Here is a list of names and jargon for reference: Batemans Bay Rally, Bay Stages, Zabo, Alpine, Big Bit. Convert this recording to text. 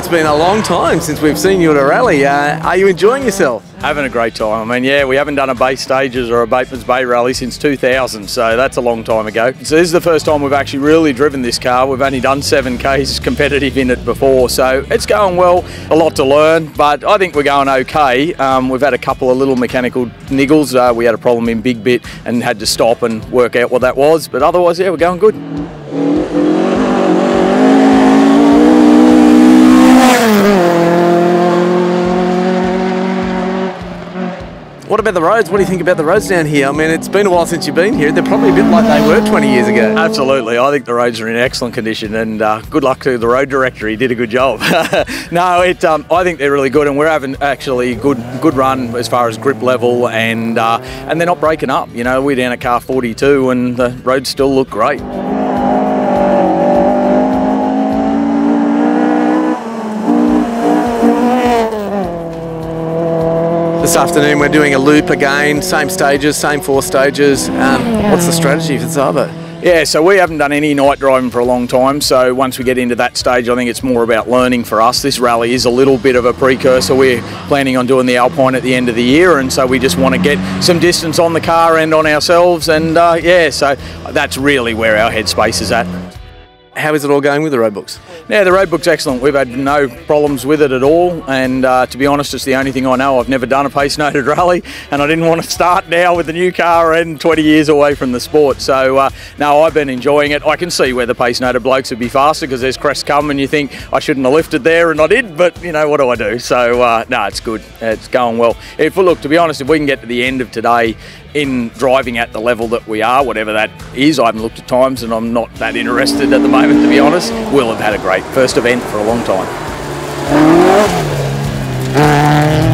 it's been a long time since we've seen you at a rally. Are you enjoying yourself? Having a great time. I mean, yeah, we haven't done a Bay Stages or a Batemans Bay Rally since 2000, so that's a long time ago. So this is the first time we've actually really driven this car. We've only done 7Ks competitive in it before, so it's going well. A lot to learn, but I think we're going okay. We've had a couple of little mechanical niggles. We had a problem in Big Bit and had to stop and work out what that was, but otherwise, yeah, we're going good. What about the roads? What do you think about the roads down here? I mean, it's been a while since you've been here. They're probably a bit like they were 20 years ago. Absolutely. I think the roads are in excellent condition, and good luck to the road director. He did a good job. No, I think they're really good, and we're having actually good run as far as grip level, and they're not breaking up. You know, we're down at car 42, and the roads still look great. This afternoon we're doing a loop again, same stages, same 4 stages. What's the strategy for Zabo? Yeah, so we haven't done any night driving for a long time, so once we get into that stage I think it's more about learning for us. This rally is a little bit of a precursor. We're planning on doing the Alpine at the end of the year, and so we just want to get some distance on the car and on ourselves, and yeah, so that's really where our headspace is at. How is it all going with the roadbooks? Yeah, the roadbook's excellent. We've had no problems with it at all, and to be honest, it's the only thing I know. I've never done a pace-noted rally, and I didn't want to start now with a new car and 20 years away from the sport. So, no, I've been enjoying it. I can see where the pace-noted blokes would be faster, because there's crests come and you think, I shouldn't have lifted there, and I did, but, you know, what do I do? So, no, it's good. It's going well. If look, to be honest, if we can get to the end of today in driving at the level that we are, whatever that is, I haven't looked at times and I'm not that interested at the moment, to be honest, we'll have had a great first event for a long time.